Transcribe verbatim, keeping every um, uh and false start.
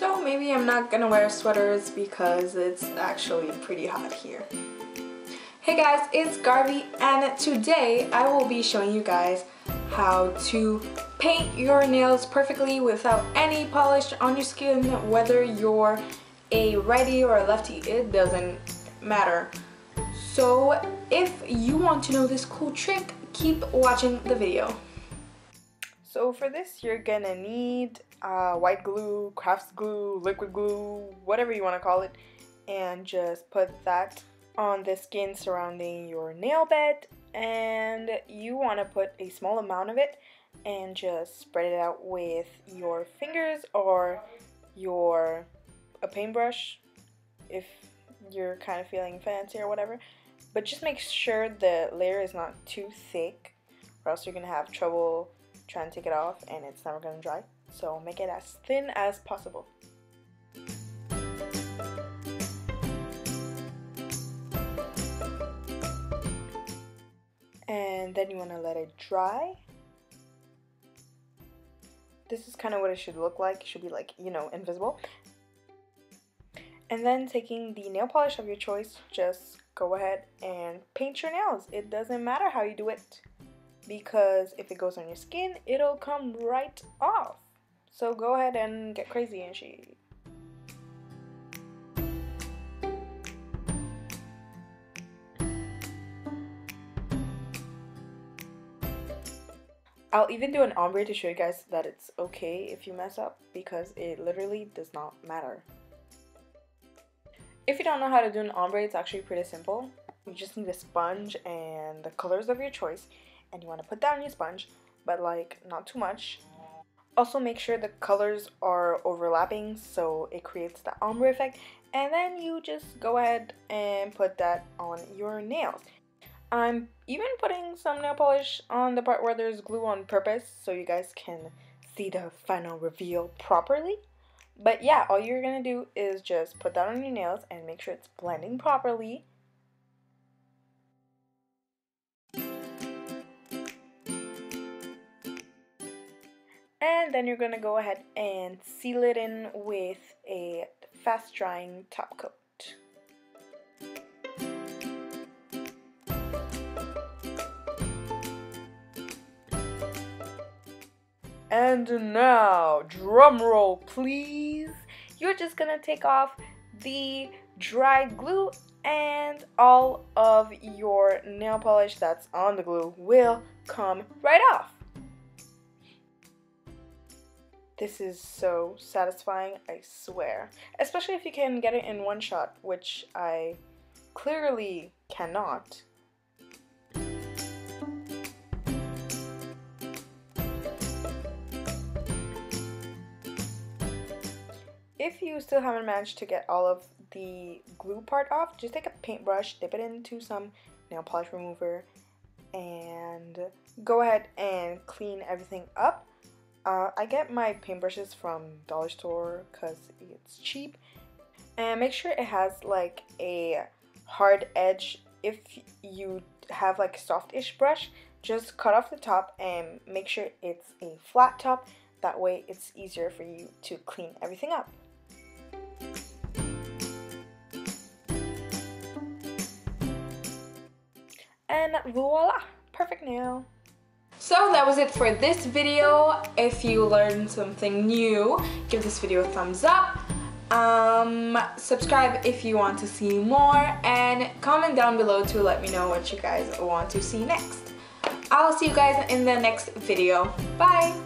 So maybe I'm not gonna wear sweaters because it's actually pretty hot here. Hey guys, it's Garvee, and today I will be showing you guys how to paint your nails perfectly without any polish on your skin. Whether you're a righty or a lefty, it doesn't matter. So if you want to know this cool trick, keep watching the video. So for this, you're gonna need uh, white glue, crafts glue, liquid glue, whatever you want to call it, and just put that on the skin surrounding your nail bed. And you want to put a small amount of it and just spread it out with your fingers or your a paintbrush if you're kind of feeling fancy or whatever. But just make sure the layer is not too thick, or else you're gonna have trouble trying to take it off and it's never gonna dry. So make it as thin as possible. And then you want to let it dry. This is kind of what it should look like. It should be like, you know, invisible. And then taking the nail polish of your choice, just go ahead and paint your nails. It doesn't matter how you do it, because if it goes on your skin, it'll come right off. So go ahead and get crazy and shit. I'll even do an ombre to show you guys that it's okay if you mess up, because it literally does not matter. If you don't know how to do an ombre, it's actually pretty simple. You just need a sponge and the colors of your choice, and you want to put that on your sponge, but like not too much. Also make sure the colors are overlapping so it creates the ombre effect, and then you just go ahead and put that on your nails. I'm even putting some nail polish on the part where there's glue on purpose so you guys can see the final reveal properly. But yeah, all you're gonna do is just put that on your nails and make sure it's blending properly. And then you're gonna go ahead and seal it in with a fast drying top coat. And now, drum roll please, you're just gonna take off the dried glue, and all of your nail polish that's on the glue will come right off. This is so satisfying, I swear. Especially if you can get it in one shot, which I clearly cannot. If you still haven't managed to get all of the glue part off, just take a paintbrush, dip it into some nail polish remover, and go ahead and clean everything up. Uh, I get my paintbrushes from Dollar Store because it's cheap. And make sure it has like a hard edge. If you have like a soft-ish brush, just cut off the top and make sure it's a flat top. That way it's easier for you to clean everything up. And voila! Perfect nail! So that was it for this video. If you learned something new, give this video a thumbs up. Um, subscribe if you want to see more, and comment down below to let me know what you guys want to see next. I'll see you guys in the next video. Bye!